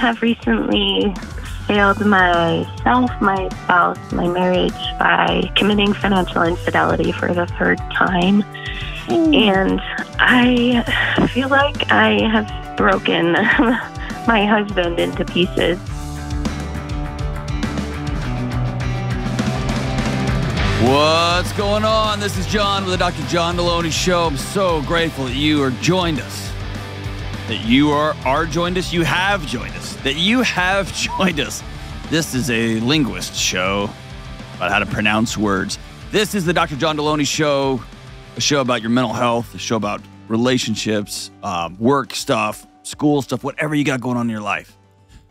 have recently failed myself, my spouse, my marriage by committing financial infidelity for the third time. And I feel like I have broken my husband into pieces. What's going on? This is John with the Dr. John Delony Show. I'm so grateful that you are joined us. That you are joined us. You have joined us. That you have joined us. This is a linguist show about how to pronounce words. This is the Dr. John Delony Show, a show about your mental health, a show about relationships, work stuff, school stuff, whatever you got going on in your life.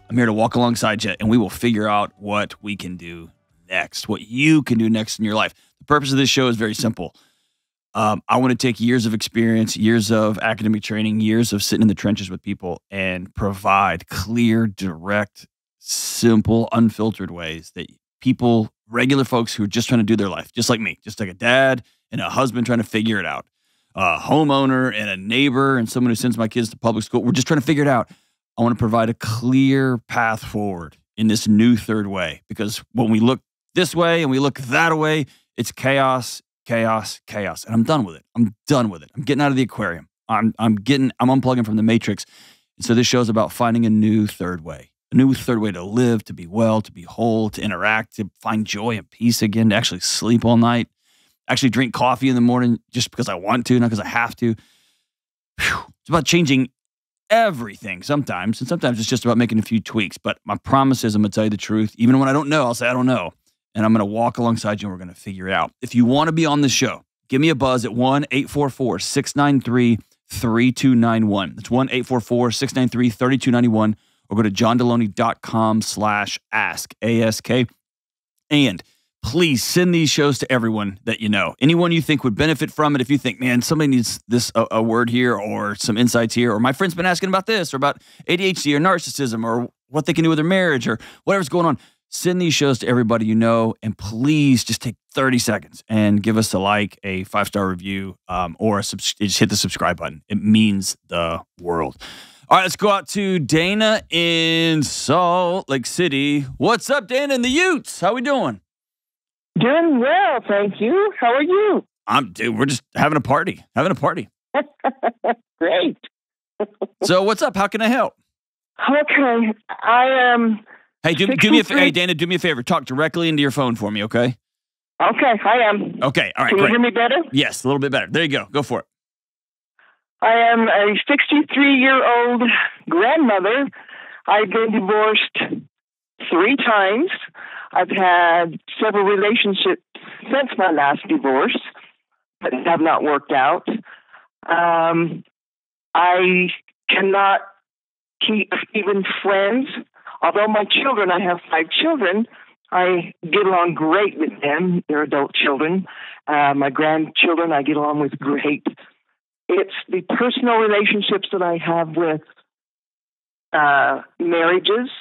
I'm here to walk alongside you, and we will figure out what we can do next, what you can do next in your life. The purpose of this show is very simple. I want to take years of experience, years of academic training, years of sitting in the trenches with people and provide clear, direct, simple, unfiltered ways that people, regular folks who are just trying to do their life, just like me, just like a dad and a husband trying to figure it out, a homeowner and a neighbor and someone who sends my kids to public school. We're just trying to figure it out. I want to provide a clear path forward in this new third way, because when we look this way and we look that way, it's chaos. Chaos, chaos, and I'm done with it. I'm done with it. I'm getting out of the aquarium. I'm unplugging from the matrix. And so this show is about finding a new third way to live, to be well, to be whole, to interact, to find joy and peace again, to actually sleep all night, actually drink coffee in the morning just because I want to, not because I have to. Whew. It's about changing everything sometimes, and sometimes it's just about making a few tweaks. But my promise is I'm going to tell you the truth. Even when I don't know, I'll say I don't know. And I'm going to walk alongside you and we're going to figure it out. If you want to be on the show, give me a buzz at 1-844-693-3291. That's 1-844-693-3291. Or go to johndelony.com/ask, A-S-K. And please send these shows to everyone that you know. Anyone you think would benefit from it. If you think, man, somebody needs this a word here or some insights here, or my friend's been asking about this or about ADHD or narcissism or what they can do with their marriage or whatever's going on. Send these shows to everybody you know, and please just take 30 seconds and give us a like, a 5-star review, or just hit the subscribe button. It means the world. All right, let's go out to Dana in Salt Lake City. What's up, Dana and the Utes? How we doing? Doing well, thank you. How are you? We're just having a party. Great. So what's up? How can I help? Okay, I am... Hey, hey, Dana, do me a favor. Talk directly into your phone for me, okay? Okay, I am. Okay, all right, Can you hear me better? Yes, a little bit better. There you go. Go for it. I am a 63-year-old grandmother. I've been divorced 3 times. I've had several relationships since my last divorce that have not worked out. I cannot keep even friends. Although my children, I have 5 children, I get along great with them. They're adult children. My grandchildren, I get along with great. It's the personal relationships that I have with marriages,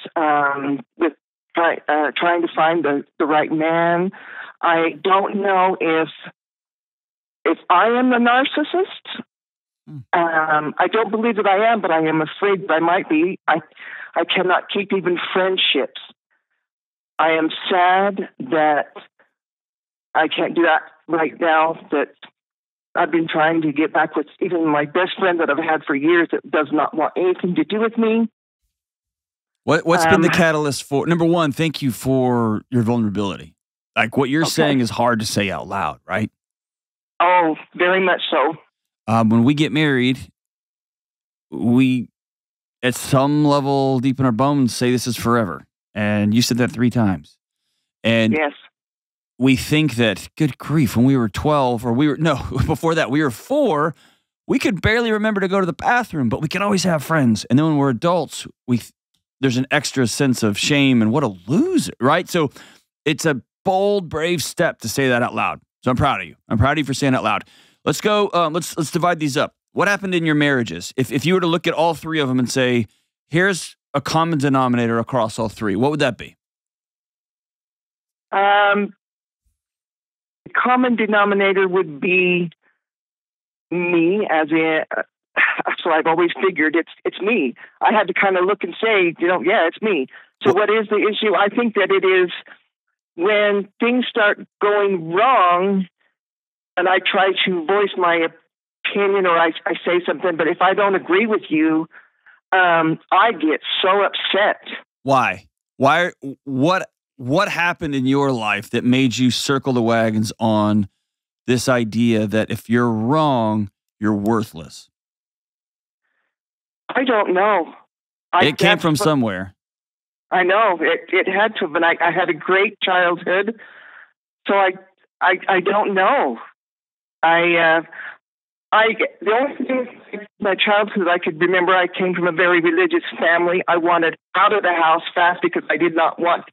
with trying to find the right man. I don't know if I am the narcissist. I don't believe that I am, but I am afraid that I might be. I cannot keep even friendships. I am sad that I can't do that right now, that I've been trying to get back with even my best friend that I've had for years that does not want anything to do with me. What's been the catalyst for, number one, thank you for your vulnerability. Like what you're saying is hard to say out loud, right? Oh, very much so. When we get married, we... at some level deep in our bones say this is forever. And you said that 3 times. And yes, we think that, good grief, when we were 12 or before that we were 4, we could barely remember to go to the bathroom, but we can always have friends. And then when we're adults, there's an extra sense of shame and what a loser, right? So it's a bold, brave step to say that out loud. So I'm proud of you. I'm proud of you for saying it out loud. Let's go, let's divide these up. What happened in your marriages? If you were to look at all 3 of them and say, here's a common denominator across all 3, what would that be? The common denominator would be me, as in So I've always figured it's me. I had to kind of look and say, yeah, it's me. So what is the issue? I think that it is when things start going wrong and I try to voice my opinion or I say something, but if I don't agree with you, I get so upset. Why? Why? What happened in your life that made you circle the wagons on this idea that if you're wrong, you're worthless? I don't know. It came from somewhere. I know it had to, but I had a great childhood, so I don't know. The only thing in my childhood I could remember, I came from a very religious family. I wanted out of the house fast because I did not want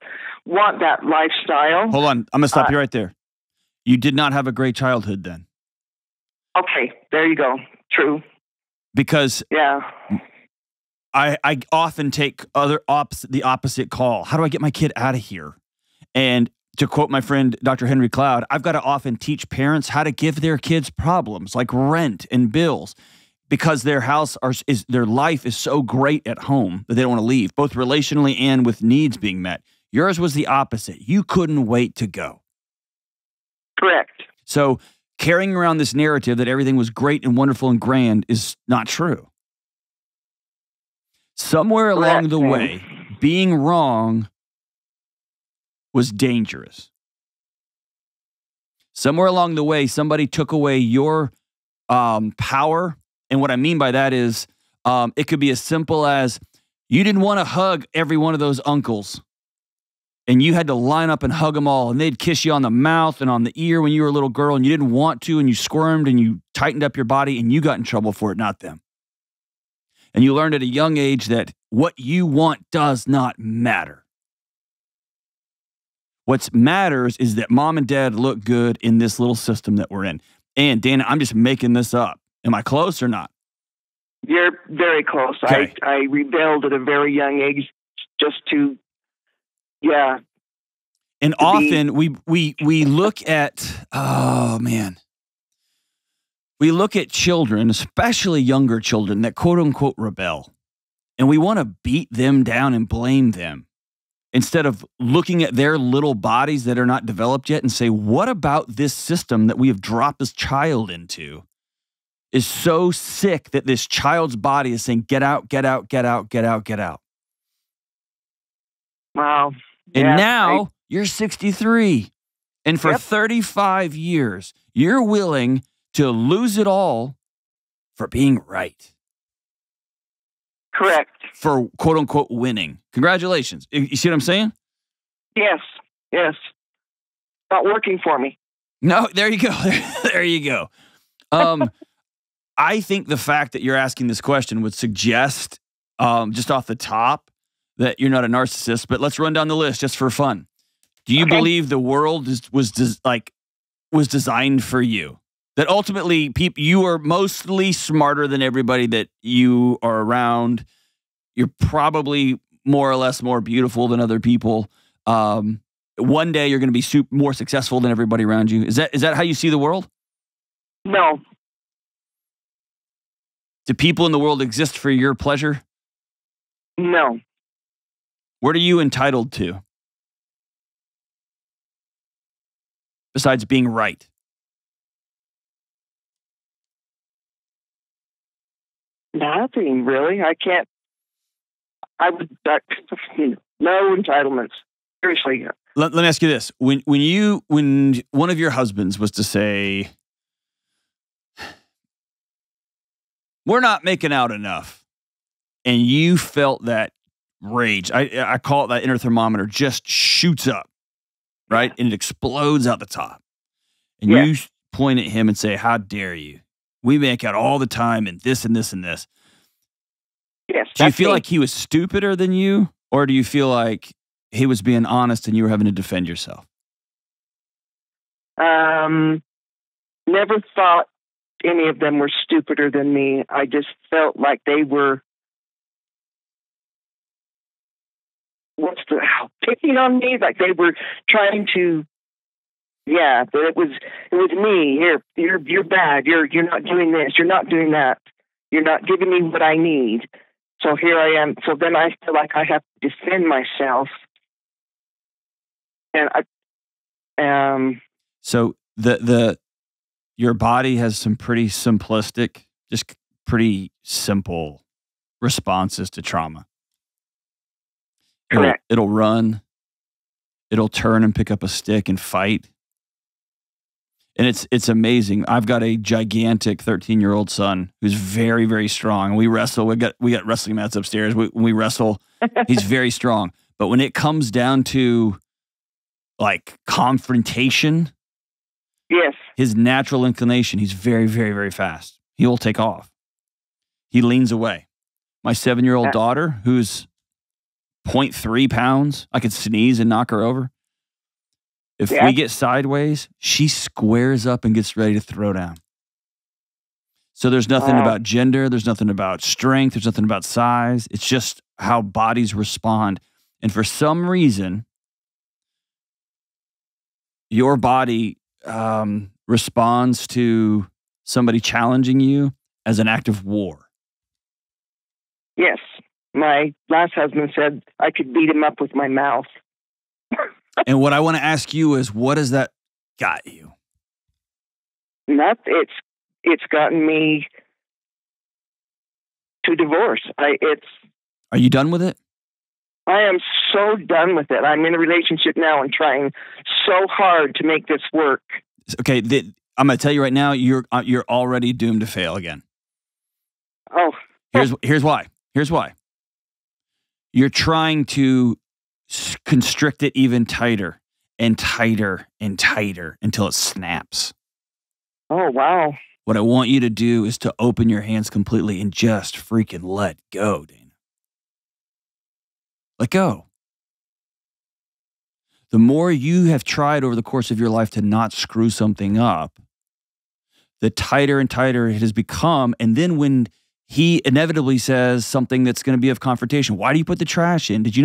that lifestyle. Hold on. I'm going to stop you right there. You did not have a great childhood then. Okay. There you go. True. Because yeah, I often take the opposite call. How do I get my kid out of here? And to quote my friend, Dr. Henry Cloud, I've got to often teach parents how to give their kids problems like rent and bills because their house is their life is so great at home that they don't want to leave, both relationally and with needs being met. Yours was the opposite. You couldn't wait to go. Correct. So carrying around this narrative that everything was great and wonderful and grand is not true. Somewhere along the way, being wrong was dangerous. Somewhere along the way, somebody took away your power. And what I mean by that is it could be as simple as you didn't want to hug every one of those uncles. And you had to line up and hug them all. And they'd kiss you on the mouth and on the ear when you were a little girl. And you didn't want to. And you squirmed and you tightened up your body. And you got in trouble for it, not them. And you learned at a young age that what you want does not matter. What matters is that mom and dad look good in this little system that we're in. And Dana, I'm just making this up. Am I close or not? You're very close. Okay. I rebelled at a very young age just to, yeah. And often we look at, oh man, we look at children, especially younger children that quote unquote rebel, and we want to beat them down and blame them. Instead of looking at their little bodies that are not developed yet and say, what about this system that we have dropped this child into is so sick that this child's body is saying, get out, get out, get out, get out, get out. Wow. And yeah, now you're 63. And for 35 years, you're willing to lose it all for being right. Correct. For quote unquote winning. Congratulations. You see what I'm saying? Yes. Yes. Not working for me. No, there you go. There you go. I think the fact that you're asking this question would suggest just off the top that you're not a narcissist, but let's run down the list just for fun. Do you believe the world was designed for you? That ultimately, you are mostly smarter than everybody that you are around. You're probably more or less more beautiful than other people. One day, you're going to be more successful than everybody around you. Is that how you see the world? No. Do people in the world exist for your pleasure? No. What are you entitled to? Besides being right. Nothing really. I can't. I would no entitlements. Seriously. Let me ask you this: when one of your husbands was to say, "We're not making out enough," and you felt that rage, I call it that inner thermometer just shoots up, right, and it explodes out the top, and you point at him and say, "How dare you? We make out all the time and this and this and this." Yes. Do you feel like he was stupider than you? Or do you feel like he was being honest and you were having to defend yourself? Never thought any of them were stupider than me. I just felt like they were picking on me, like they were trying to it was me. You're bad. You're not doing this. You're not doing that. You're not giving me what I need. So here I am. So then I feel like I have to defend myself. And I, so your body has some pretty simplistic, just pretty simple responses to trauma. Correct. It'll run. It'll turn and pick up a stick and fight. And it's amazing. I've got a gigantic 13-year-old son who's very, very strong. We wrestle. We got wrestling mats upstairs. We wrestle. He's very strong. But when it comes down to like confrontation, yes, his natural inclination, he's very, very, very fast. He will take off. He leans away. My 7-year-old daughter, who's 0.3 pounds, I could sneeze and knock her over. If we get sideways, she squares up and gets ready to throw down. So there's nothing about gender. There's nothing about strength. There's nothing about size. It's just how bodies respond. And for some reason, your body responds to somebody challenging you as an act of war. Yes. My last husband said I could beat him up with my mouth. And what I want to ask you is, what has that got you? It's gotten me to divorce. Are you done with it? I am so done with it. I'm in a relationship now and trying so hard to make this work. Okay, I'm going to tell you right now, you're already doomed to fail again. Oh, here's why. Here's why. You're trying to constrict it even tighter and tighter and tighter until it snaps. Oh, wow. What I want you to do is to open your hands completely and just freaking let go, Dana. Let go. The more you have tried over the course of your life to not screw something up, the tighter and tighter it has become. And then when he inevitably says something that's going to be of confrontation. Why do you put the trash in? Did you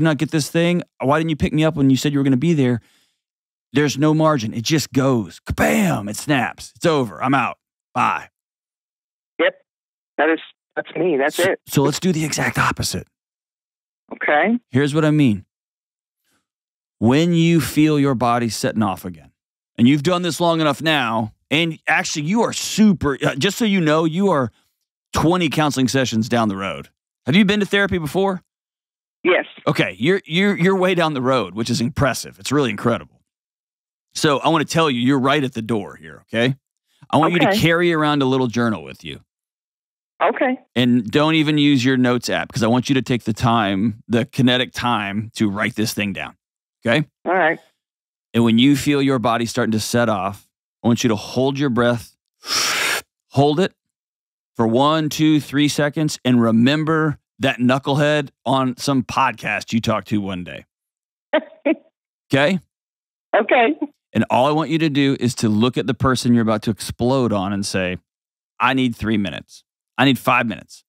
not get this thing? Why didn't you pick me up when you said you were going to be there? There's no margin. It just goes. Kabam! It snaps. It's over. I'm out. Bye. Yep. That's me. That's it. So let's do the exact opposite. Okay. Here's what I mean. When you feel your body setting off again, and you've done this long enough now, and actually you are super, just so you know, you are 20 counseling sessions down the road. Have you been to therapy before? Yes. Okay, you're way down the road, which is impressive. It's really incredible. So I want to tell you, you're right at the door here, okay? I want you to carry around a little journal with you. Okay. And don't even use your notes app, because I want you to take the time, the kinetic time, to write this thing down, okay? All right. And when you feel your body starting to set off, I want you to hold your breath, hold it, for 1, 2, 3 seconds, and remember that knucklehead on some podcast you talked to one day. Okay? Okay. And all I want you to do is to look at the person you're about to explode on and say, I need 3 minutes. I need 5 minutes.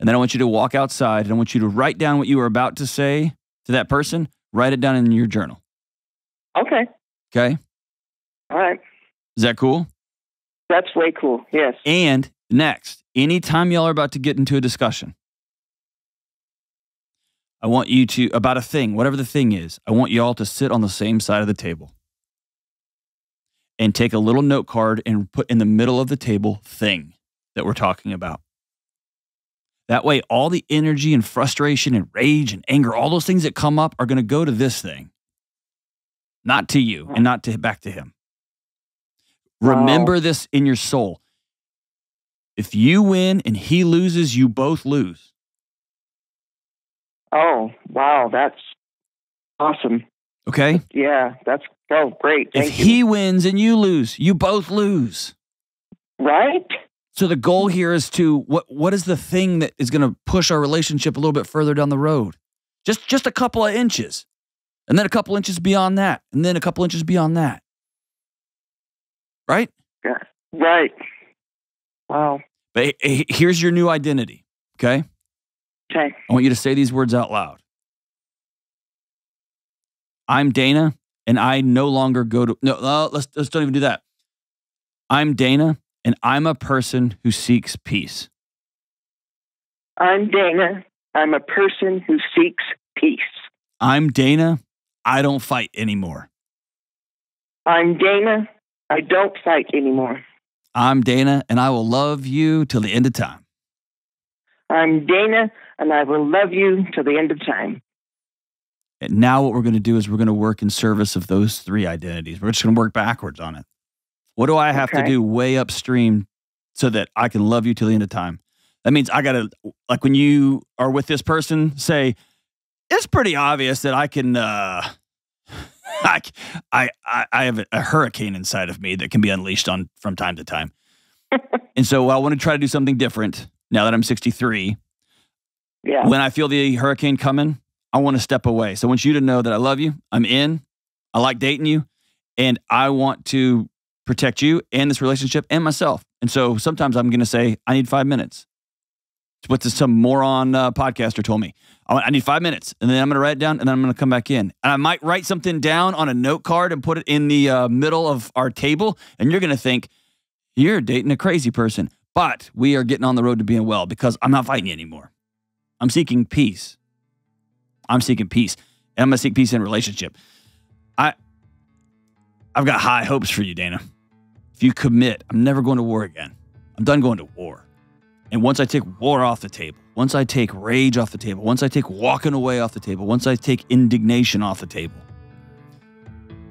And then I want you to walk outside, and I want you to write down what you were about to say to that person. Write it down in your journal. Okay. Okay? All right. Is that cool? That's way cool, yes. And next, anytime y'all are about to get into a discussion, I want you to, about a thing, whatever the thing is, I want y'all to sit on the same side of the table and take a little note card and put in the middle of the table thing that we're talking about. That way, all the energy and frustration and rage and anger, all those things that come up are going to go to this thing, not to you and not to back to him. Remember this in your soul. If you win and he loses, you both lose. Oh, wow. That's awesome. Okay? Yeah, that's great. Thank you. If he wins and you lose, you both lose. Right? So the goal here is to, what is the thing that is going to push our relationship a little bit further down the road? Just a couple of inches. And then a couple inches beyond that. And then a couple inches beyond that. Right? Yeah. Right. Wow. But here's your new identity, okay? Okay. I want you to say these words out loud. I'm Dana, and I no longer go to... No, let's don't even do that. I'm Dana, and I'm a person who seeks peace. I'm Dana. I'm a person who seeks peace. I'm Dana. I don't fight anymore. I'm Dana. I don't fight anymore. I'm Dana, and I will love you till the end of time. I'm Dana, and I will love you till the end of time. And now what we're going to do is we're going to work in service of those three identities. We're just going to work backwards on it. What do I have to do way upstream so that I can love you till the end of time? That means I got to, like when you are with this person, say, it's pretty obvious that I can, I have a hurricane inside of me that can be unleashed on from time to time. And so I want to try to do something different now that I'm 63. Yeah. When I feel the hurricane coming, I want to step away. So I want you to know that I love you. I'm in. I like dating you. And I want to protect you and this relationship and myself. And so sometimes I'm going to say, I need 5 minutes. What some moron podcaster told me. I need 5 minutes, and then I'm going to write it down, and then I'm going to come back in. And I might write something down on a note card and put it in the middle of our table, and you're going to think, you're dating a crazy person. But we are getting on the road to being well because I'm not fighting anymore. I'm seeking peace. I'm seeking peace, and I'm going to seek peace in a relationship. I've got high hopes for you, Dana. If you commit, I'm never going to war again. I'm done going to war. And once I take war off the table, once I take rage off the table, once I take walking away off the table, once I take indignation off the table,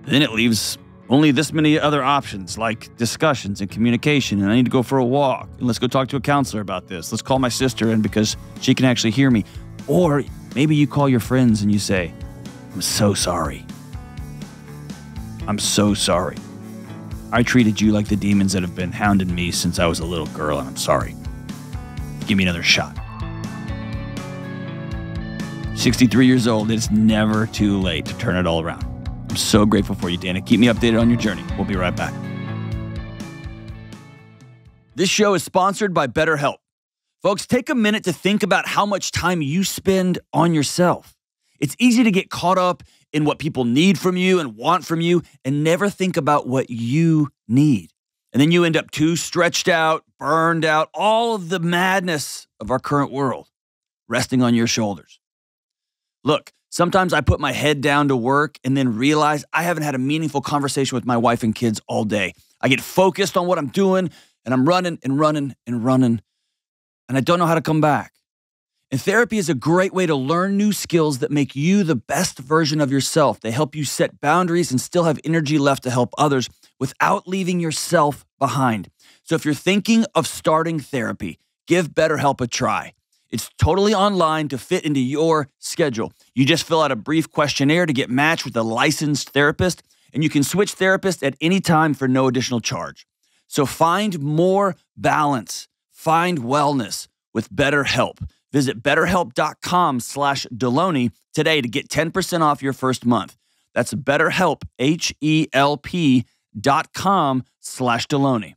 then it leaves only this many other options like discussions and communication. And I need to go for a walk. And let's go talk to a counselor about this. Let's call my sister in because she can actually hear me. Or maybe you call your friends and you say, I'm so sorry. I'm so sorry. I treated you like the demons that have been hounding me since I was a little girl, and I'm sorry. Give me another shot. 63 years old, it's never too late to turn it all around. I'm so grateful for you, Dana. Keep me updated on your journey. We'll be right back. This show is sponsored by BetterHelp. Folks, take a minute to think about how much time you spend on yourself. It's easy to get caught up in what people need from you and want from you and never think about what you need. And then you end up too stretched out, burned out, all of the madness of our current world resting on your shoulders. Look, sometimes I put my head down to work and then realize I haven't had a meaningful conversation with my wife and kids all day. I get focused on what I'm doing and I'm running and running and running, and I don't know how to come back. And therapy is a great way to learn new skills that make you the best version of yourself. They help you set boundaries and still have energy left to help others without leaving yourself behind. So if you're thinking of starting therapy, give BetterHelp a try. It's totally online to fit into your schedule. You just fill out a brief questionnaire to get matched with a licensed therapist, and you can switch therapists at any time for no additional charge. So find more balance, find wellness with BetterHelp. Visit BetterHelp.com/Delony today to get 10% off your first month. That's BetterHelp, HELP.com/Delony.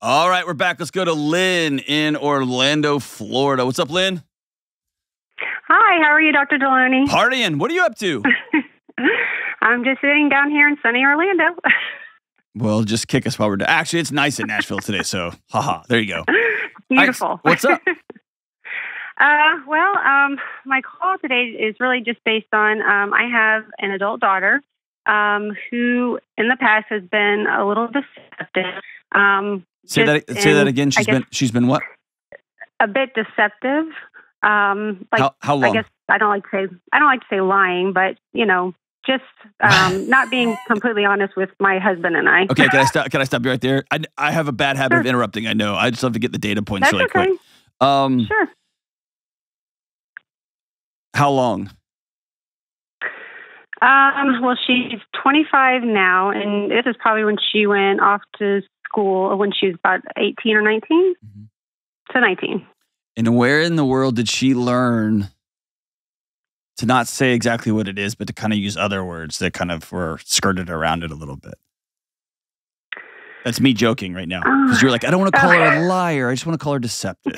All right, we're back. Let's go to Lynn in Orlando, Florida. What's up, Lynn? Hi, how are you, Dr. Delony? Partying. What are you up to? I'm just sitting down here in sunny Orlando. Well, just kick us while we're done. Actually, it's nice in Nashville today, so haha, there you go. Beautiful. What's up? My call today is really just based on I have an adult daughter who in the past has been a little deceptive. Say that again. She's been what? A bit deceptive. How long? I don't like to say lying, but you know, just not being completely honest with my husband and I. Okay, can I stop you right there? I have a bad habit of interrupting, I know. I just love to get the data points really quick. Sure. How long? Well, she's 25 now, and this is probably when she went off to school when she was about 18 or 19. Mm-hmm. So 19. And where in the world did she learn to not say exactly what it is, but to kind of use other words that kind of were skirted around it a little bit? That's me joking right now. Because you're like, I don't want to call her a liar. I just want to call her deceptive.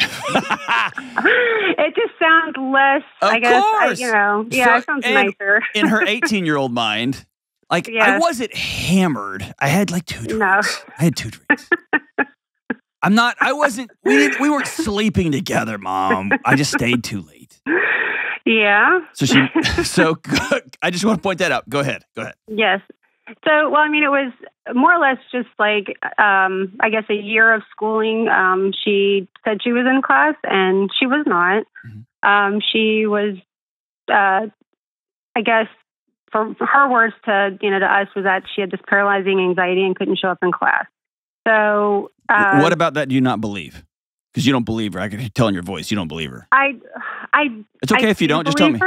It just sounds less, I guess, you know. Yeah, so it sounds nicer. In her 18-year-old mind, Like, yeah. I wasn't hammered. I had like two drinks. No. I had two drinks. I'm not, I wasn't, we weren't sleeping together, Mom. I just stayed too late. Yeah. So I just want to point that out. Go ahead. Go ahead. Yes. So, well, I mean, it was more or less just like, I guess, a year of schooling. She said she was in class, and she was not. Mm-hmm. She was, I guess, for her words to, you know, to us, was that she had this paralyzing anxiety and couldn't show up in class. So, what about that do you not believe? Because you don't believe her. I can tell in your voice you don't believe her. It's okay if you don't. Just tell me.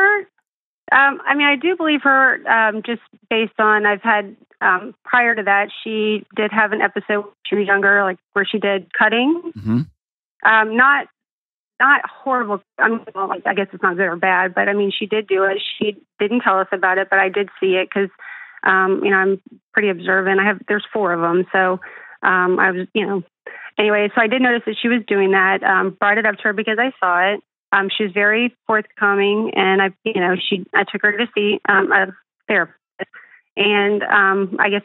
I mean, I do believe her. Just based on I've had prior to that, she did have an episode when she was younger, like where she did cutting. Mm-hmm. Not horrible. I mean, well, like, I guess it's not good or bad, but I mean, she did do it. She didn't tell us about it, but I did see it because you know, I'm pretty observant. There's four of them, so. I was, you know, anyway, so I did notice that she was doing that, brought it up to her because I saw it. She was very forthcoming and I took her to see, a therapist and, I guess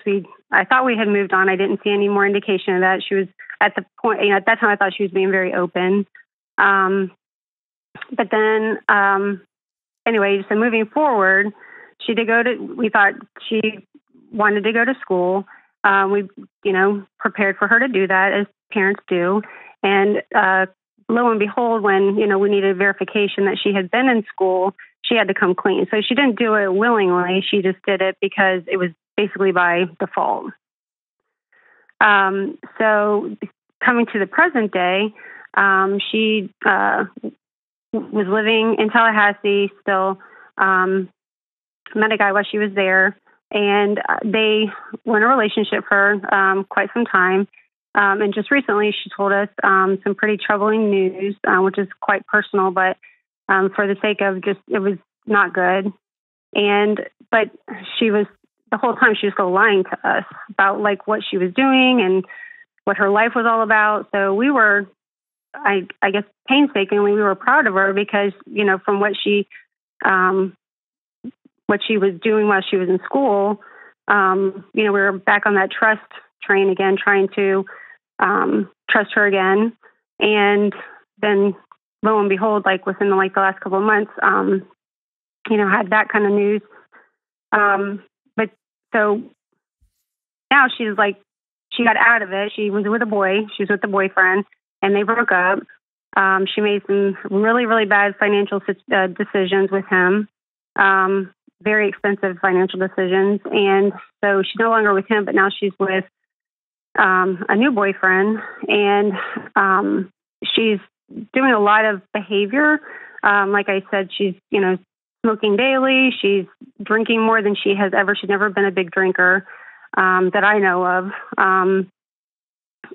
I thought we had moved on. I didn't see any more indication of that. She was at the point, you know, at that time I thought she was being very open. But then, anyway, so moving forward, we thought she wanted to go to school. We, you know, prepared for her to do that as parents do. And lo and behold, when, you know, we needed verification that she had been in school, she had to come clean. So she didn't do it willingly. She just did it because it was basically by default. So coming to the present day, she was living in Tallahassee still, met a guy while she was there. And they were in a relationship for quite some time. And just recently, she told us some pretty troubling news, which is quite personal, but for the sake of just, it was not good. But she was, the whole time she was still lying to us about like what she was doing and what her life was all about. So we were, I guess, painstakingly, we were proud of her because, you know, from what she was doing while she was in school, you know, we were back on that trust train again, trying to trust her again. And then lo and behold, like within the last couple of months, you know, had that kind of news. But so now she's like, she got out of it. She was with a boy, she was with the boyfriend and they broke up. She made some really, really bad financial decisions with him. Very expensive financial decisions. And so she's no longer with him, but now she's with a new boyfriend. And she's doing a lot of behavior. Like I said, she's, you know, smoking daily. She's drinking more than she has ever. She's never been a big drinker that I know of. And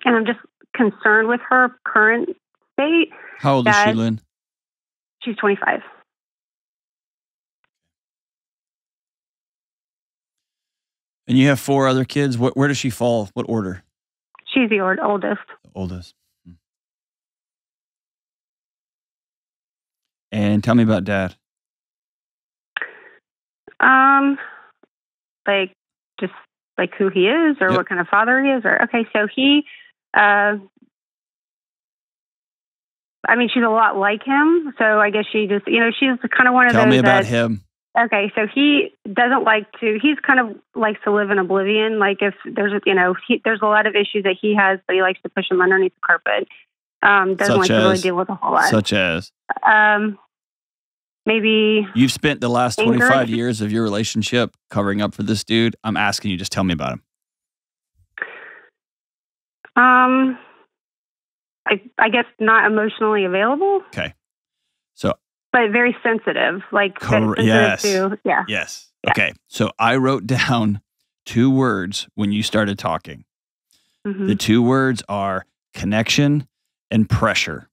I'm just concerned with her current state. How old is she, Lynn? She's 25. And you have four other kids. Where does she fall? What order? She's the oldest. The oldest. And tell me about Dad. Like just like who he is, or what kind of father he is, or okay. So he, I mean, she's a lot like him. So I guess she just, you know, she's kind of one of those. Tell me about him. Okay, so he doesn't like to, he's kind of likes to live in oblivion. Like if there's, you know, there's a lot of issues that he has, but he likes to push them underneath the carpet. Doesn't like to really deal with a whole lot. Such as? Maybe. You've spent the last 25 years of your relationship covering up for this dude. I'm asking you, just tell me about him. I guess not emotionally available. Okay. So. But very sensitive, like yes. To, yeah. Yes. Yeah. Okay. So I wrote down two words when you started talking. Mm-hmm. The two words are connection and pressure.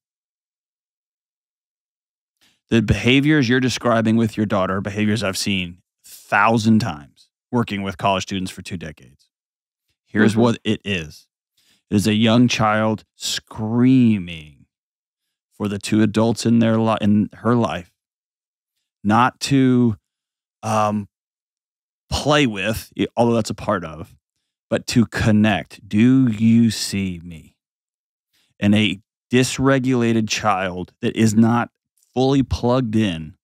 The behaviors you're describing with your daughter are behaviors I've seen 1,000 times working with college students for 2 decades. Here's mm-hmm. what it is. It is a young child screaming for the two adults in her life, not to play with, although that's a part of, but to connect. Do you see me? And a dysregulated child that is not fully plugged in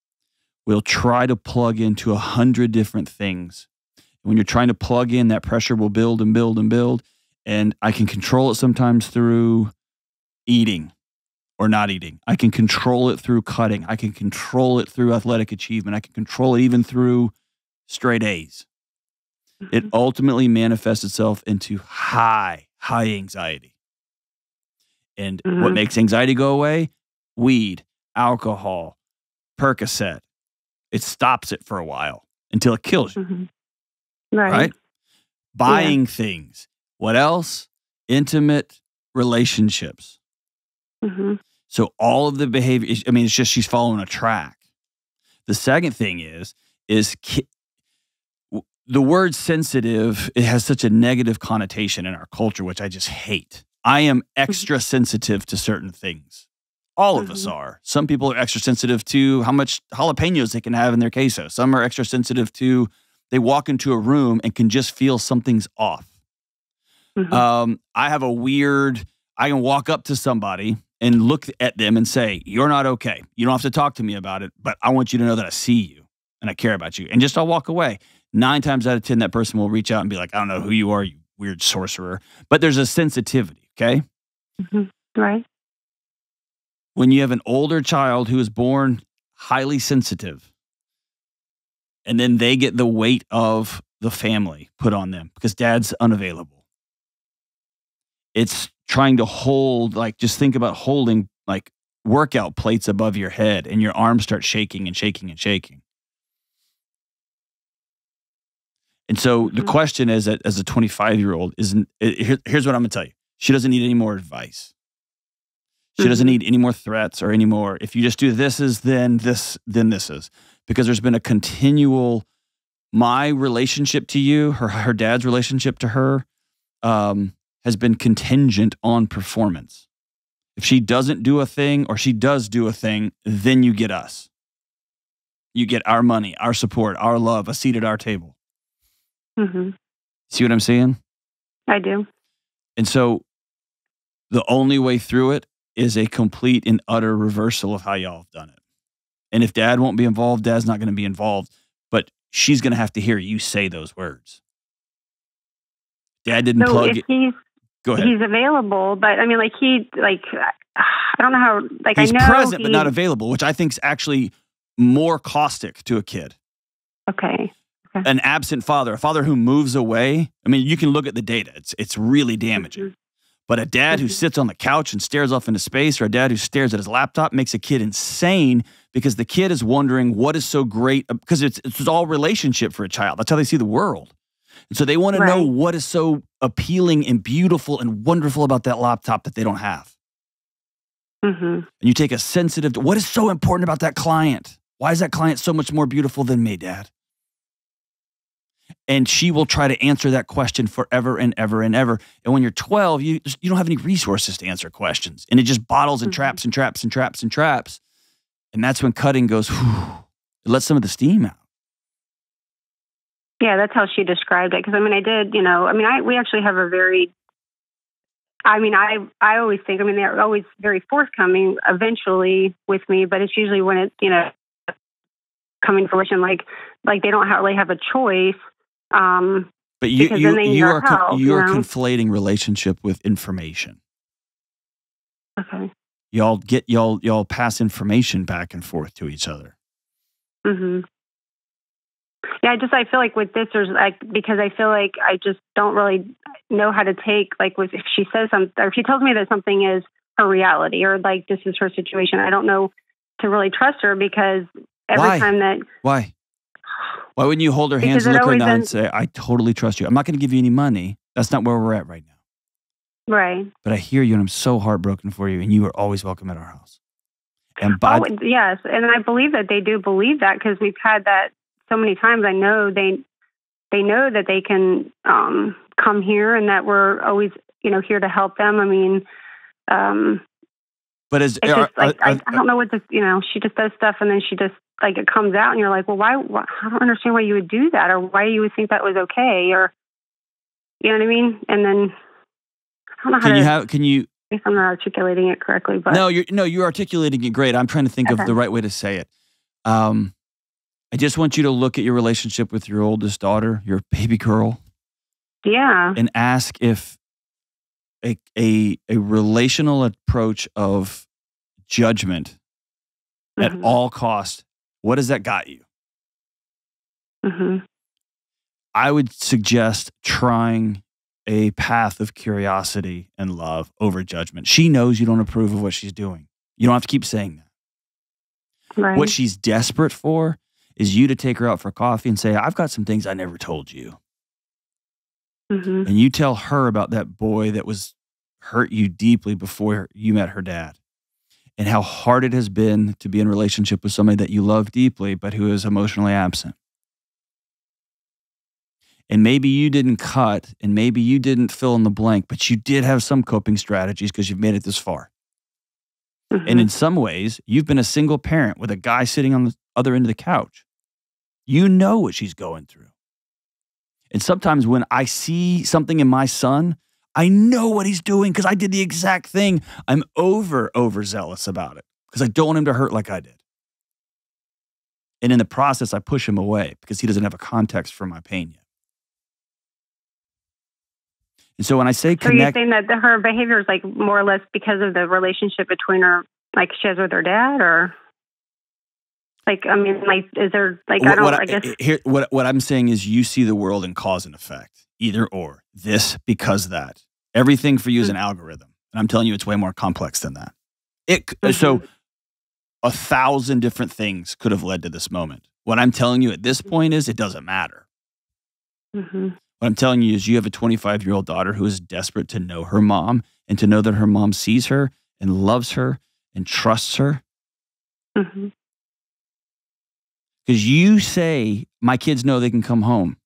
will try to plug into 100 different things. When you're trying to plug in, that pressure will build and build and build. And I can control it sometimes through eating or not eating. I can control it through cutting. I can control it through athletic achievement. I can control it even through straight A's. It ultimately manifests itself into high anxiety. And what makes anxiety go away? Weed, alcohol, Percocet. It stops it for a while until it kills you. Right? Buying things. What else? Intimate relationships. So all of the behavior, I mean, it's just she's following a track. The second thing is the word sensitive, it has such a negative connotation in our culture, which I just hate. I am extra sensitive to certain things. All of us are. Some people are extra sensitive to how much jalapenos they can have in their queso. Some are extra sensitive to, they walk into a room and can just feel something's off. I have a weird, I can walk up to somebody and look at them and say, you're not okay. You don't have to talk to me about it, but I want you to know that I see you and I care about you. And just I'll walk away. 9 times out of 10, that person will reach out and be like, I don't know who you are, you weird sorcerer. But there's a sensitivity, okay? Right. When you have an older child who is born highly sensitive, and then they get the weight of the family put on them because dad's unavailable. It's trying to hold, like, just think about holding, like, workout plates above your head and your arms start shaking and shaking and shaking. And so the question is, as a 25-year-old, here's what I'm going to tell you. She doesn't need any more advice. She doesn't need any more threats or any more, if you just do this is then this is. Because there's been a continual, my relationship to you, her dad's relationship to her, has been contingent on performance. If she doesn't do a thing or she does do a thing, then you get us. You get our money, our support, our love, a seat at our table. See what I'm saying? I do. And so the only way through it is a complete and utter reversal of how y'all have done it. And if dad won't be involved, dad's not going to be involved, but she's going to have to hear you say those words. Dad didn't plug it. Go ahead. He's available, but I mean, like I don't know how, like he's present, but not available, which I think is actually more caustic to a kid. Okay. An absent father, a father who moves away. I mean, you can look at the data. It's really damaging. But a dad who sits on the couch and stares off into space, or a dad who stares at his laptop, makes a kid insane because the kid is wondering what is so great, because it's all relationship for a child. That's how they see the world. And so they want to know what is so appealing and beautiful and wonderful about that laptop that they don't have. And you take a sensitive, what is so important about that client? Why is that client so much more beautiful than me, Dad? And she will try to answer that question forever and ever and ever. And when you're 12, you don't have any resources to answer questions. And it just bottles and traps and traps and traps and traps. And that's when cutting goes, whew, it lets some of the steam out. Yeah, that's how she described it. Because, I mean, I did, you know, I mean, we actually have a very, I mean, I always think, I mean, they're always very forthcoming eventually with me, but it's usually when it's, you know, coming to fruition, like they don't really have a choice. But you are conflating relationship with information. Okay. Y'all pass information back and forth to each other. Yeah, I feel like with this, there's like, because I feel like I just don't really know how to take, like, if she says something, or if she tells me that something is her reality, or like this is her situation, I don't know to really trust her because every time that why wouldn't you hold her hands and look her in the eye and say, I totally trust you. I'm not going to give you any money. That's not where we're at right now. But I hear you and I'm so heartbroken for you, and you are always welcome at our house. And yes, and I believe that they do believe that because we've had that so many times. I know they know that they can come here and that we're always, you know, here to help them. I mean, but I don't know what this, you know, she just does stuff and then she just like it comes out and you're like, well, why? I don't understand why you would do that, or why you would think that was okay, or you know what I mean. And then I don't know can you? If I'm not articulating it correctly, but no, you're articulating it great. I'm trying to think of the right way to say it. I just want you to look at your relationship with your oldest daughter, your baby girl. Yeah. And ask if a relational approach of judgment at all costs, what has that got you? I would suggest trying a path of curiosity and love over judgment. She knows you don't approve of what she's doing. You don't have to keep saying that. Right. What she's desperate for is you to take her out for coffee and say, I've got some things I never told you. And you tell her about that boy that was hurt you deeply before you met her dad, and how hard it has been to be in a relationship with somebody that you love deeply, but who is emotionally absent. And maybe you didn't cut, and maybe you didn't fill in the blank, but you did have some coping strategies because you've made it this far. And in some ways, you've been a single parent with a guy sitting on the other end of the couch. You know what she's going through. And sometimes when I see something in my son, I know what he's doing because I did the exact thing. I'm overzealous about it because I don't want him to hurt like I did. And in the process, I push him away because he doesn't have a context for my pain yet. And so when I say connect— So you're saying that her behavior is like more or less because of the relationship between her, like she has with her dad, or— Like, I mean, like, is there, like, I don't, I guess. What I'm saying is you see the world in cause and effect, either or, this because that. Everything for you is an algorithm. And I'm telling you, it's way more complex than that. So 1,000 different things could have led to this moment. What I'm telling you at this point is it doesn't matter. What I'm telling you is you have a 25-year-old daughter who is desperate to know her mom and to know that her mom sees her and loves her and trusts her. Because you say, my kids know they can come home.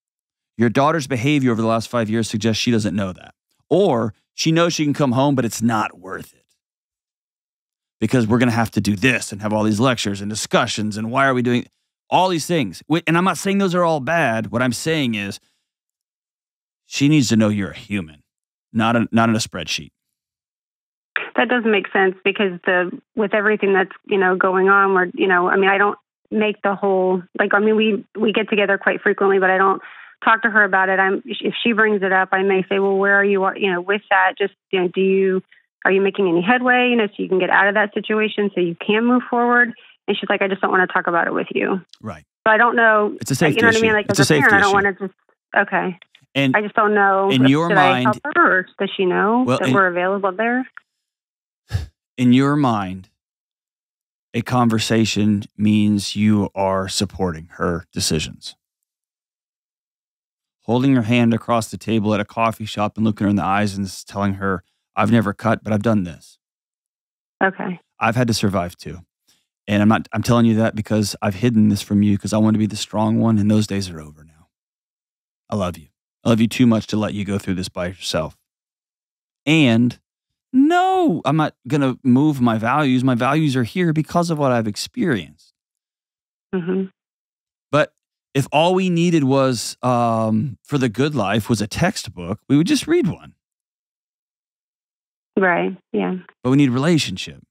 Your daughter's behavior over the last 5 years suggests she doesn't know that. Or she knows she can come home, but it's not worth it. Because we're going to have to do this and have all these lectures and discussions and why are we doing all these things. And I'm not saying those are all bad. What I'm saying is she needs to know you're a human, not in a spreadsheet. That doesn't make sense because with everything that's, you know, going on, we're, you know, I mean, I don't make the whole, like, I mean, we get together quite frequently, but I don't talk to her about it. If she brings it up, I may say, well, where are you, you know, with that? Just, you know, are you making any headway, you know, so you can get out of that situation so you can move forward? And she's like, I just don't want to talk about it with you. Right. So I don't know. It's a safety issue. You know what I mean? Like, as a parent, I don't want to just, okay. And I just don't know. In your mind, I help her, or does she know that we're available there? In your mind, a conversation means you are supporting her decisions. Holding her hand across the table at a coffee shop and looking her in the eyes and telling her, I've never cut, but I've done this. Okay. I've had to survive too. And I'm telling you that because I've hidden this from you because I want to be the strong one, and those days are over now. I love you. I love you too much to let you go through this by yourself. And no, I'm not going to move my values. My values are here because of what I've experienced. But if all we needed was, for the good life, was a textbook, we would just read one. Right, yeah. But we need relationship.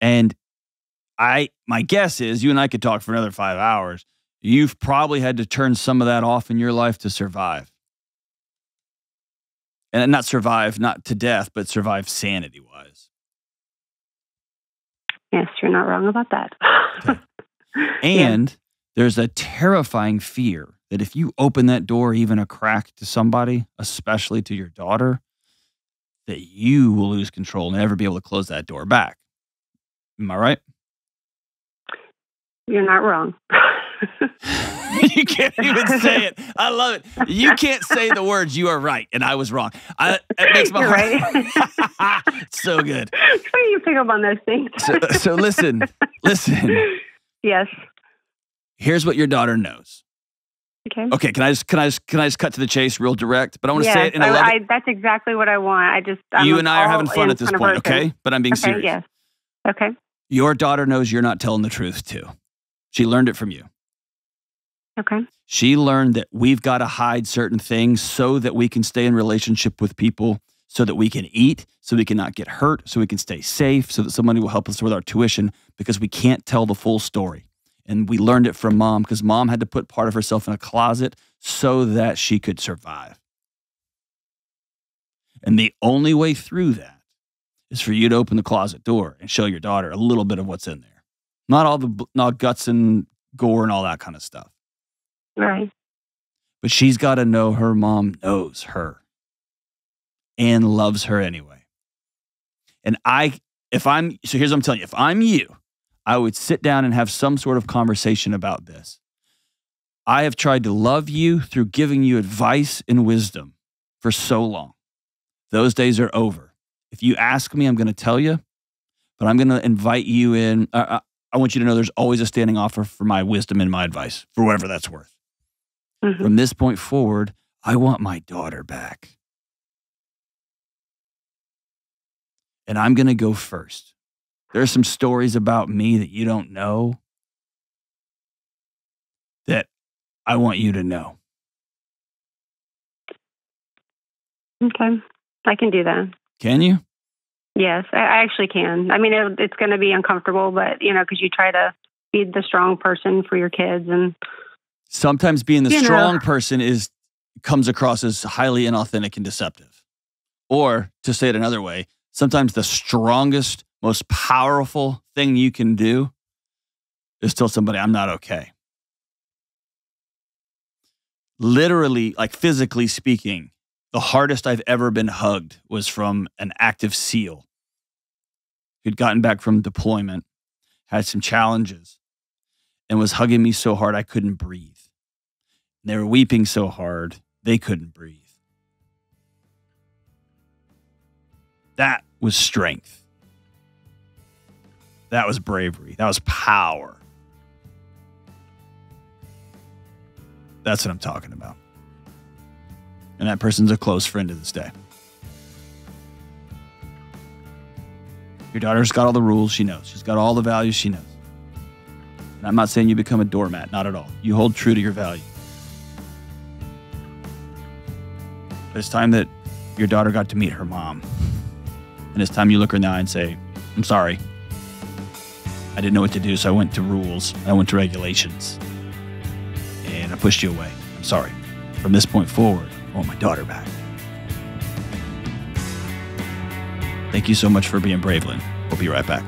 And my guess is you and I could talk for another 5 hours. You've probably had to turn some of that off in your life to survive. And not survive, not to death, but survive sanity-wise. Yes, you're not wrong about that. Okay. And there's a terrifying fear that if you open that door even a crack to somebody, especially to your daughter, that you will lose control and never be able to close that door back. Am I right? You're not wrong. You can't even say it. I love it. You can't say the words, you are right, and I was wrong. It makes my heart right. So good. Why do you pick up on those things? So listen. Yes. Here's what your daughter knows. Okay. Okay, can I just cut to the chase real direct? But I want to say it in a level. That's exactly what I want. I'm you and I are having fun at this point, okay? But I'm being serious. Yes. Okay. Your daughter knows you're not telling the truth too. She learned it from you. Okay. She learned that we've got to hide certain things so that we can stay in relationship with people, so that we can eat, so we cannot get hurt, so we can stay safe, so that somebody will help us with our tuition, because we can't tell the full story. And we learned it from mom, because mom had to put part of herself in a closet so that she could survive. And the only way through that is for you to open the closet door and show your daughter a little bit of what's in there. Not all the guts and gore and all that kind of stuff. Right. But she's got to know her mom knows her and loves her anyway. And so here's what I'm telling you. If I'm you, I would sit down and have some sort of conversation about this. I have tried to love you through giving you advice and wisdom for so long. Those days are over. If you ask me, I'm going to tell you, but I'm going to invite you in. I want you to know there's always a standing offer for my wisdom and my advice, for whatever that's worth. Mm-hmm. From this point forward, I want my daughter back. And I'm going to go first. There's some stories about me that you don't know that I want you to know. Okay. I can do that. Can you? Yes, I actually can. I mean, it's going to be uncomfortable, but, you know, because you try to be the strong person for your kids. And sometimes being the strong person comes across as highly inauthentic and deceptive. Or, to say it another way, sometimes the strongest, most powerful thing you can do is tell somebody, I'm not okay. Literally, like physically speaking, the hardest I've ever been hugged was from an active SEAL who'd gotten back from deployment, had some challenges, and was hugging me so hard I couldn't breathe. And they were weeping so hard they couldn't breathe. That was strength. That was bravery. That was power. That's what I'm talking about. And that person's a close friend to this day. Your daughter's got all the rules she knows. She's got all the values she knows. And I'm not saying you become a doormat, not at all. You hold true to your value. But it's time that your daughter got to meet her mom. And it's time you look her in the eye and say, I'm sorry. I didn't know what to do, so I went to rules. I went to regulations. And I pushed you away. I'm sorry. From this point forward, I want my daughter back. Thank you so much for being brave, Lynn. We'll be right back.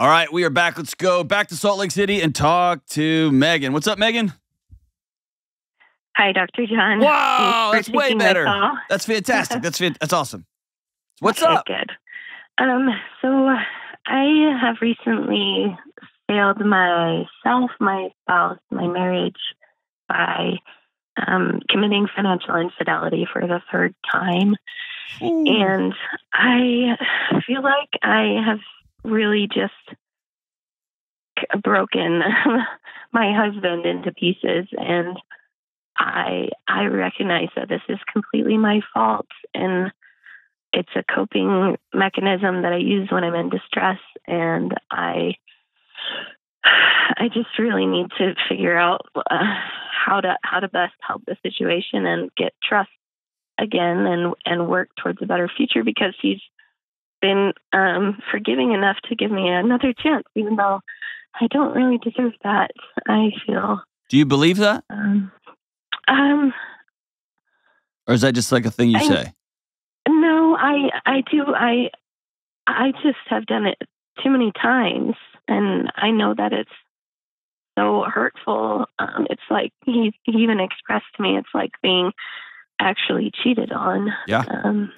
All right, we are back. Let's go back to Salt Lake City and talk to Megan. What's up, Megan? Hi, Dr. John. Wow, that's way better. That's fantastic. That's awesome. What's up? Good. So I have recently failed myself, my spouse, my marriage by committing financial infidelity for the third time. And I feel like I have really just broken my husband into pieces. And I recognize that this is completely my fault. And it's a coping mechanism that I use when I'm in distress. And I just really need to figure out how to best help the situation and get trust again and work towards a better future, because he's been forgiving enough to give me another chance, even though I don't really deserve that, I feel. Do you believe that? Or is that just like a thing you say? No, I do. I just have done it too many times. And I know that it's so hurtful. It's like he even expressed to me, it's like being actually cheated on. Yeah,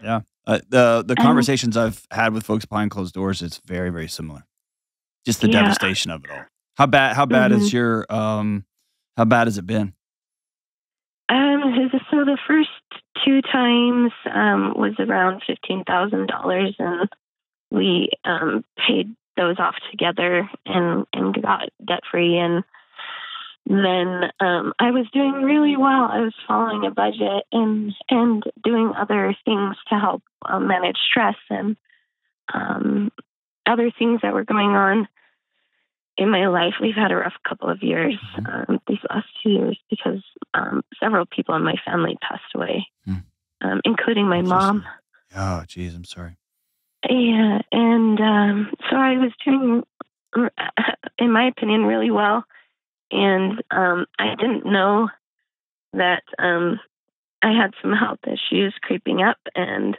yeah. The conversations I've had with folks behind closed doors, it's very, very similar. Just the devastation of it all. How bad is your? How bad has it been? So the first two times was around $15,000, and we paid those off together and got debt free. And then I was doing really well. I was following a budget and doing other things to help manage stress. And other things that were going on in my life. We've had a rough couple of years, these last 2 years, because several people in my family passed away, including my mom. Oh, geez, I'm sorry. Yeah, and so I was doing, in my opinion, really well. And I didn't know that I had some health issues creeping up and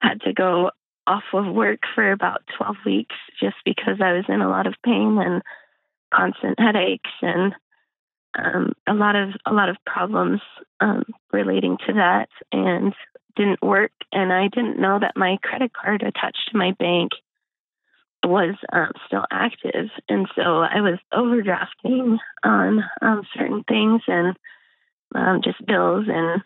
had to go off of work for about 12 weeks just because I was in a lot of pain and constant headaches and a lot of problems relating to that, and didn't work. And I didn't know that my credit card attached to my bank was still active. And so I was overdrafting on certain things and just bills, and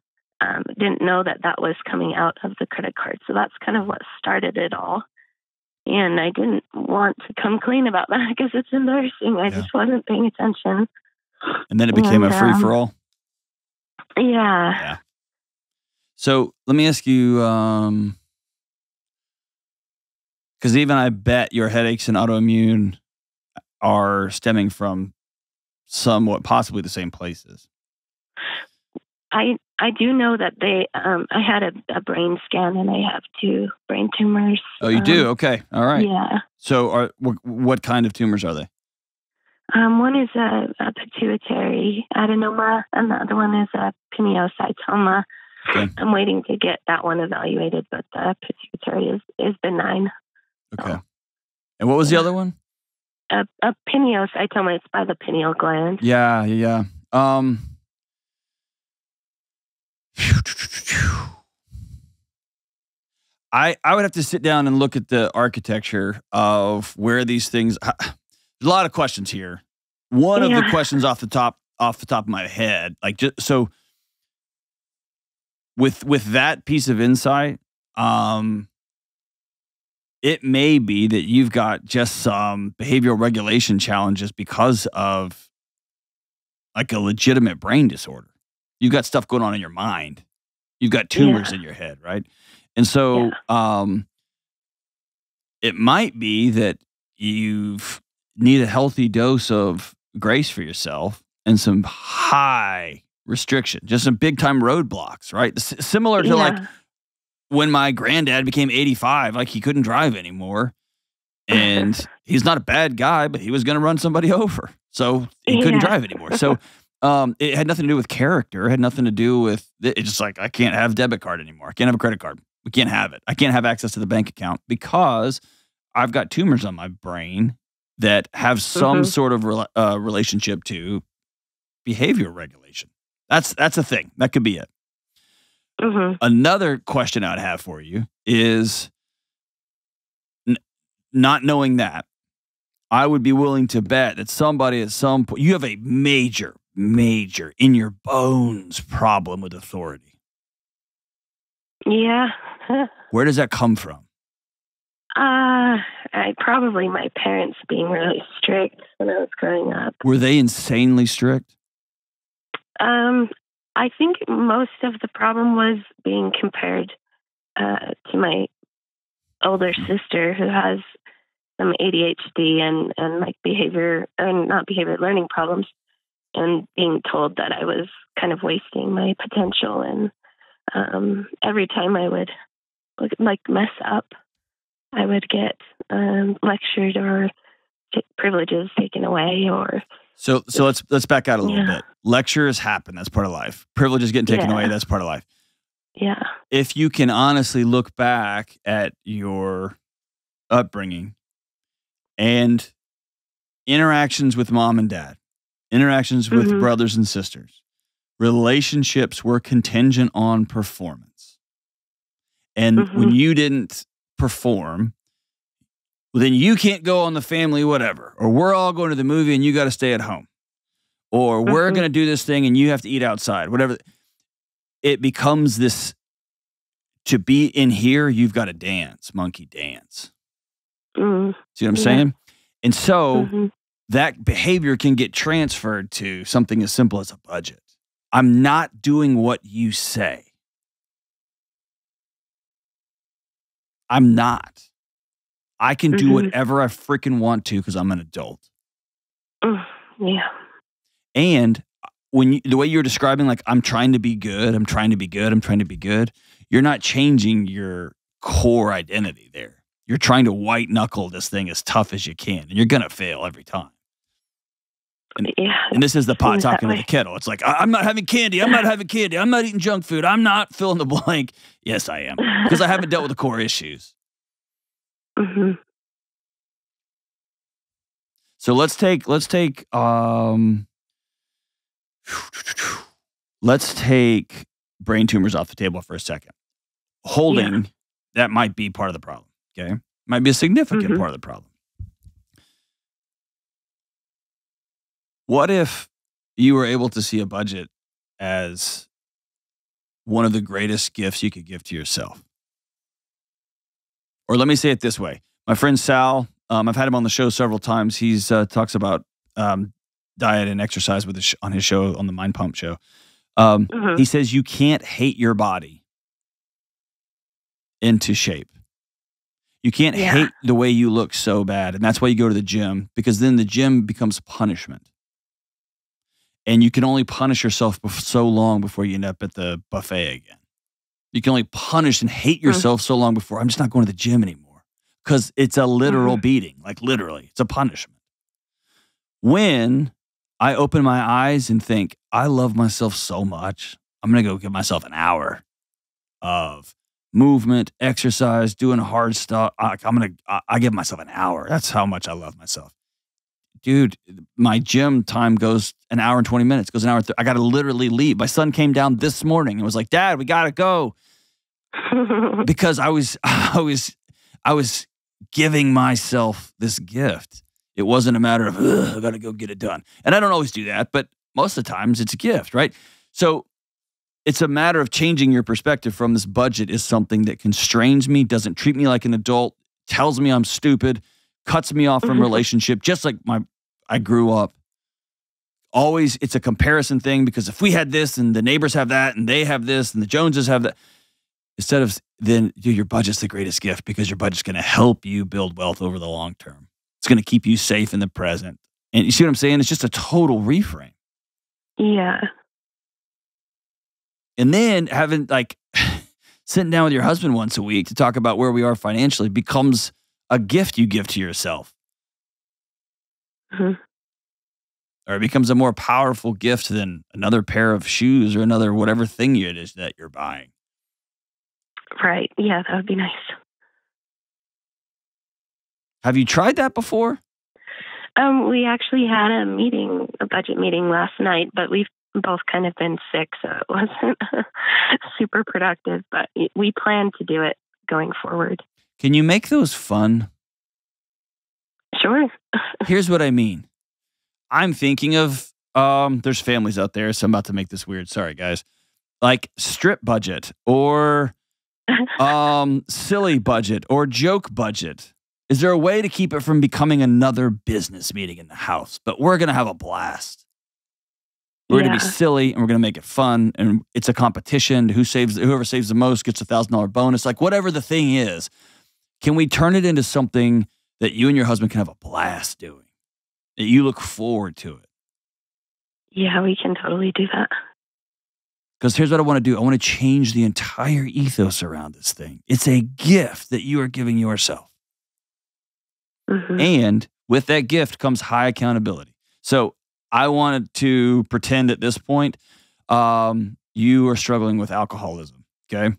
didn't know that that was coming out of the credit card. So that's kind of what started it all. And I didn't want to come clean about that because it's embarrassing. I just wasn't paying attention. And then it became a free-for-all. Yeah. So let me ask you, because even I bet your headaches and autoimmune are stemming from somewhat possibly the same places. I do know that they, I had a brain scan and I have 2 brain tumors. Oh, you do? Okay. All right. Yeah. So what kind of tumors are they? One is a pituitary adenoma, and the other one is a pineocytoma. Okay. I'm waiting to get that one evaluated, but the pituitary is benign. Okay. So, and what was the other one? A pineocytoma. It's by the pineal gland. Yeah. I would have to sit down and look at the architecture of where these things. There's a lot of questions here. One of the questions off the top of my head, like just so with that piece of insight, it may be that you've got just some behavioral regulation challenges because of like a legitimate brain disorder. You've got stuff going on in your mind. You've got tumors in your head, right? And so it might be that you need a healthy dose of grace for yourself and some high restriction, just some big-time roadblocks, right? Similar to like when my granddad became 85, like he couldn't drive anymore. And he's not a bad guy, but he was going to run somebody over. So he couldn't drive anymore. So... it had nothing to do with character. It had nothing to do with, it's just like, I can't have a debit card anymore. I can't have a credit card. We can't have it. I can't have access to the bank account because I've got tumors on my brain that have some sort of relationship to behavior regulation. That's a thing. That could be it. Another question I'd have for you is not knowing that, I would be willing to bet that somebody at some point, you have a major in your bones problem with authority. Yeah. Where does that come from? Probably my parents being really strict when I was growing up. Were they insanely strict? I think most of the problem was being compared to my older sister who has some ADHD and like learning problems. And being told that I was kind of wasting my potential, and every time I would like mess up, I would get lectured or privileges taken away. Or so let's back out a little bit. Lectures happen; that's part of life. Privileges getting taken away; that's part of life. Yeah. If you can honestly look back at your upbringing and interactions with mom and dad. Interactions with brothers and sisters. Relationships were contingent on performance. And when you didn't perform, well, then you can't go on the family whatever. Or we're all going to the movie and you got to stay at home. Or we're going to do this thing and you have to eat outside. Whatever. It becomes this, to be in here, you've got to dance. Monkey dance. See what I'm saying? And so... that behavior can get transferred to something as simple as a budget. I'm not doing what you say. I'm not. I can do whatever I freaking want to because I'm an adult. Yeah. And when you, the way you're describing, like, I'm trying to be good, I'm trying to be good, I'm trying to be good, you're not changing your core identity there. You're trying to white knuckle this thing as tough as you can, and you're going to fail every time. And, and this is the pot talking to the kettle. It's like, I'm not having candy. I'm not having candy. I'm not eating junk food. I'm not fill in the blank. Yes, I am. Because I haven't dealt with the core issues. So let's take brain tumors off the table for a second. Holding, that might be part of the problem. Okay. Might be a significant part of the problem. What if you were able to see a budget as one of the greatest gifts you could give to yourself? Or let me say it this way. My friend Sal, I've had him on the show several times. He talks about diet and exercise with on his show, on the Mind Pump show. He says you can't hate your body into shape. You can't hate the way you look so bad. And that's why you go to the gym, because then the gym becomes punishment. And you can only punish yourself so long before you end up at the buffet again. You can only punish and hate yourself so long before, I'm just not going to the gym anymore. Because it's a literal beating, like literally. It's a punishment. When I open my eyes and think, I love myself so much, I'm going to go give myself an hour of movement, exercise, doing hard stuff. I give myself an hour. That's how much I love myself. Dude, my gym time goes an hour and 20 minutes, goes an hour. I got to literally leave. My son came down this morning and was like, Dad, we got to go. Because I was giving myself this gift. It wasn't a matter of, I got to go get it done. And I don't always do that, but most of the times it's a gift, right? So it's a matter of changing your perspective from this budget is something that constrains me, doesn't treat me like an adult, tells me I'm stupid, cuts me off from relationship, just like I grew up. Always, it's a comparison thing, because if we had this and the neighbors have that and they have this and the Joneses have that, instead of then, dude, your budget's the greatest gift, because your budget's going to help you build wealth over the long term. It's going to keep you safe in the present. And you see what I'm saying? It's just a total reframe. Yeah. And then having, like, sitting down with your husband once a week to talk about where we are financially becomes a gift you give to yourself. Or it becomes a more powerful gift than another pair of shoes or another whatever thing it is that you're buying. Right. Yeah, that would be nice. Have you tried that before? We actually had a meeting, a budget meeting last night, but we've both kind of been sick, so it wasn't super productive, but we plan to do it going forward. Can you make those fun? Sure. Here's what I mean. I'm thinking of, there's families out there, so I'm about to make this weird. Sorry, guys. Like strip budget or silly budget or joke budget. Is there a way to keep it from becoming another business meeting in the house? But we're going to have a blast. We're going to be silly and we're going to make it fun. And it's a competition. Whoever saves the most gets a $1,000 bonus. Like whatever the thing is. Can we turn it into something that you and your husband can have a blast doing? That you look forward to it? Yeah, we can totally do that. Because here's what I want to do. I want to change the entire ethos around this thing. It's a gift that you are giving yourself. And with that gift comes high accountability. So I wanted to pretend at this point you are struggling with alcoholism, okay?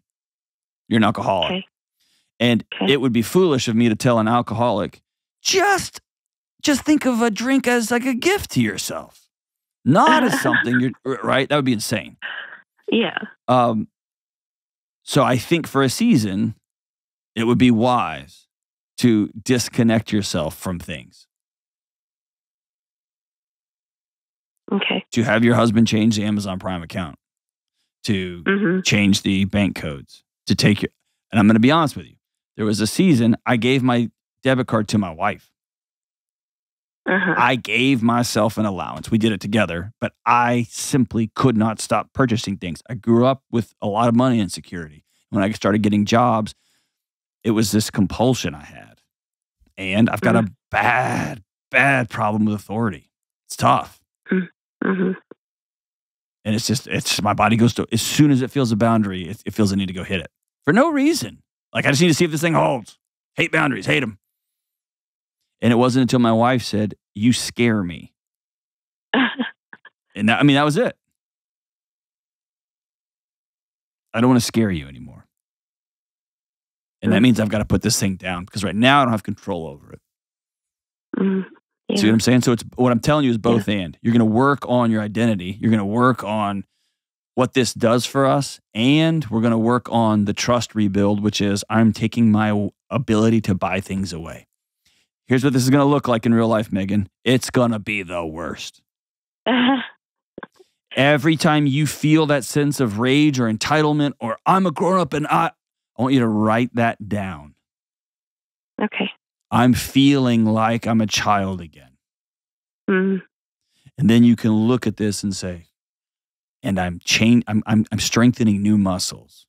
You're an alcoholic. And it would be foolish of me to tell an alcoholic, just think of a drink as like a gift to yourself, not as something, right? That would be insane. Yeah. So I think for a season, it would be wise to disconnect yourself from things. Okay. To have your husband change the Amazon Prime account, to change the bank codes, to take your, and I'm going to be honest with you. There was a season I gave my debit card to my wife. I gave myself an allowance. We did it together, but I simply could not stop purchasing things. I grew up with a lot of money insecurity. When I started getting jobs, it was this compulsion I had. And I've got a bad, bad problem with authority. It's tough. And it's just, my body goes to, as soon as it feels a boundary, it feels the need to go hit it. For no reason. Like, I just need to see if this thing holds. Hate boundaries, hate them. And it wasn't until my wife said, "You scare me." And that, I mean, that was it. I don't want to scare you anymore. And that means I've got to put this thing down, because right now I don't have control over it. Yeah. See what I'm saying? So it's, what I'm telling you is both and. You're going to work on your identity. You're going to work on what this does for us. And we're going to work on the trust rebuild, which is I'm taking my ability to buy things away. Here's what this is going to look like in real life, Megan. It's going to be the worst. Every time you feel that sense of rage or entitlement or I'm a grown up and I want you to write that down. Okay. I'm feeling like I'm a child again. And then you can look at this and say, and I'm strengthening new muscles.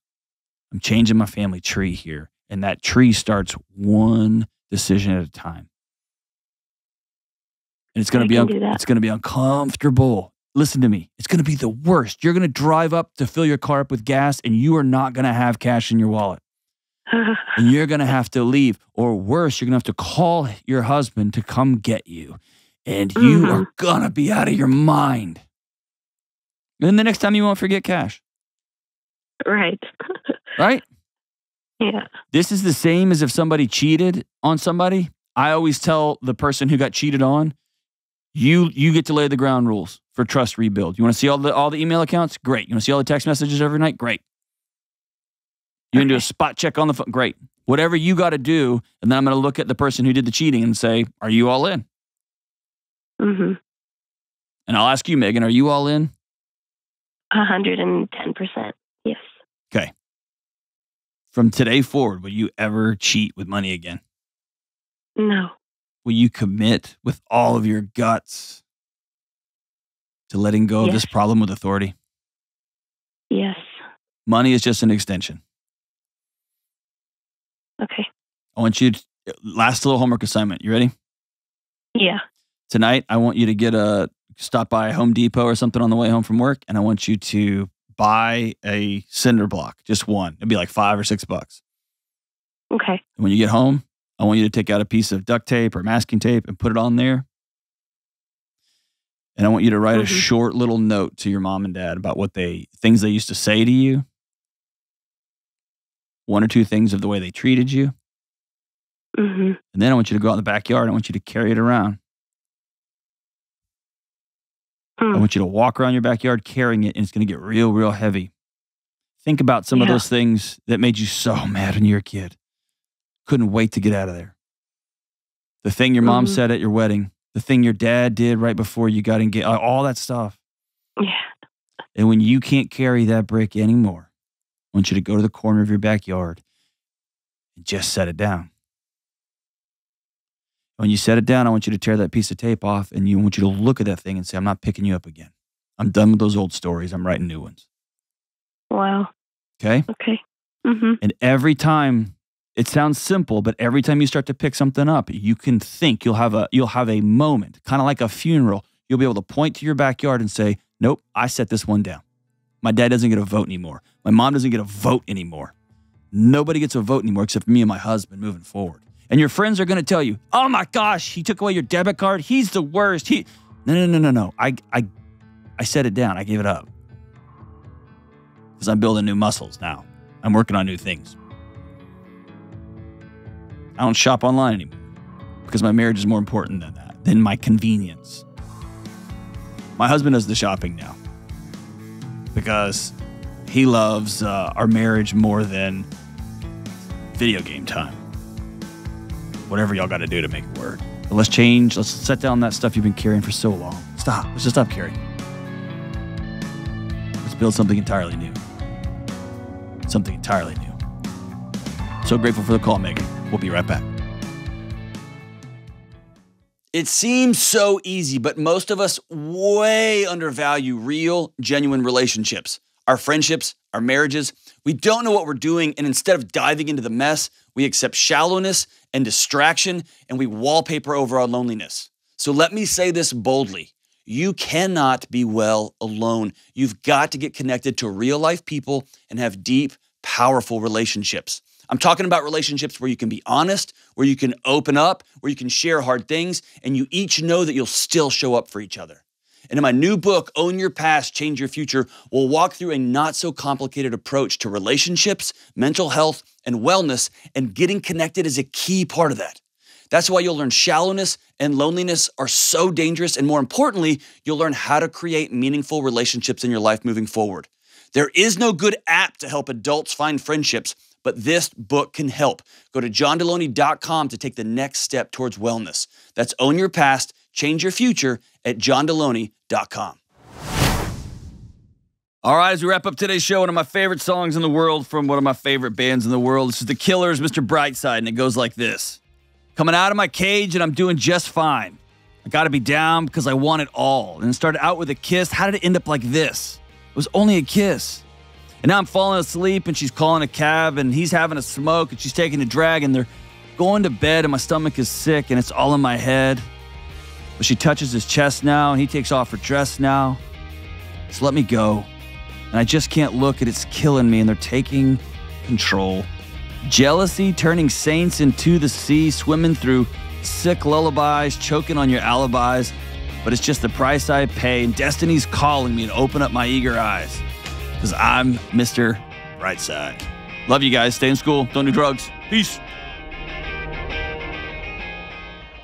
I'm changing my family tree here. And that tree starts one decision at a time. And it's going to be uncomfortable. Listen to me. It's going to be the worst. You're going to drive up to fill your car up with gas and you are not going to have cash in your wallet. And you're going to have to leave, or worse, you're going to have to call your husband to come get you. And you are going to be out of your mind. And then the next time you won't forget cash. Right. Right? Yeah. This is the same as if somebody cheated on somebody. I always tell the person who got cheated on, you get to lay the ground rules for trust rebuild. You want to see all the email accounts? Great. You want to see all the text messages every night? Great. You can do a spot check on the phone? Great. Whatever you got to do, and then I'm going to look at the person who did the cheating and say, are you all in? And I'll ask you, Megan, are you all in? 110%. Yes. Okay. From today forward, will you ever cheat with money again? No. Will you commit with all of your guts to letting go of this problem with authority? Yes. Money is just an extension. Okay. I want you to, last little homework assignment. You ready? Yeah. Tonight, I want you to stop by Home Depot or something on the way home from work, and I want you to buy a cinder block, just one. It'd be like $5 or $6. Okay. And when you get home, I want you to take out a piece of duct tape or masking tape and put it on there. And I want you to write a short little note to your mom and dad about things they used to say to you. One or two things of the way they treated you. And then I want you to go out in the backyard. And I want you to carry it around. I want you to walk around your backyard carrying it, and it's going to get real, real heavy. Think about some of those things that made you so mad when you were a kid. Couldn't wait to get out of there. The thing your mom said at your wedding, the thing your dad did right before you got engaged, all that stuff. Yeah. And when you can't carry that brick anymore, I want you to go to the corner of your backyard and just set it down. When you set it down, I want you to tear that piece of tape off, and I want you to look at that thing and say, I'm not picking you up again. I'm done with those old stories. I'm writing new ones. Wow. Okay? Okay. And every time, it sounds simple, but every time you start to pick something up, you can think, you'll have a moment, kind of like a funeral. You'll be able to point to your backyard and say, nope, I set this one down. My dad doesn't get a vote anymore. My mom doesn't get a vote anymore. Nobody gets a vote anymore except for me and my husband moving forward. And your friends are going to tell you, oh my gosh, he took away your debit card. He's the worst. No. I set it down. I gave it up. Because I'm building new muscles now. I'm working on new things. I don't shop online anymore because my marriage is more important than that, than my convenience. My husband does the shopping now because he loves our marriage more than video game time. Whatever y'all got to do to make it work. But let's change. Let's set down that stuff you've been carrying for so long. Stop. Let's just stop carrying. Let's build something entirely new. Something entirely new. So grateful for the call, Megan. We'll be right back. It seems so easy, but most of us way undervalue real, genuine relationships. Our friendships, our marriages. We don't know what we're doing, and instead of diving into the mess, We accept shallowness and distraction, and we wallpaper over our loneliness. So let me say this boldly. You cannot be well alone. You've got to get connected to real life people and have deep, powerful relationships. I'm talking about relationships where you can be honest, where you can open up, where you can share hard things, and you each know that you'll still show up for each other. And in my new book, Own Your Past, Change Your Future, we'll walk through a not-so-complicated approach to relationships, mental health, and wellness, and getting connected is a key part of that. That's why you'll learn shallowness and loneliness are so dangerous, and more importantly, you'll learn how to create meaningful relationships in your life moving forward. There is no good app to help adults find friendships, but this book can help. Go to johndelony.com to take the next step towards wellness. That's Own Your Past, Change Your Future at johndelony.com. All right, as we wrap up today's show, one of my favorite songs in the world from one of my favorite bands in the world. This is the Killers, Mr. Brightside, and it goes like this. Coming out of my cage and I'm doing just fine. I gotta be down because I want it all. And it started out with a kiss. How did it end up like this? It was only a kiss. And now I'm falling asleep and she's calling a cab and he's having a smoke and she's taking a drag and they're going to bed and my stomach is sick and it's all in my head. But she touches his chest now, and he takes off her dress now. So let me go. And I just can't look, and it's killing me, and they're taking control. Jealousy turning saints into the sea, swimming through sick lullabies, choking on your alibis. But it's just the price I pay, and destiny's calling me to open up my eager eyes. Because I'm Mr. Brightside. Love you guys. Stay in school. Don't do drugs. Peace.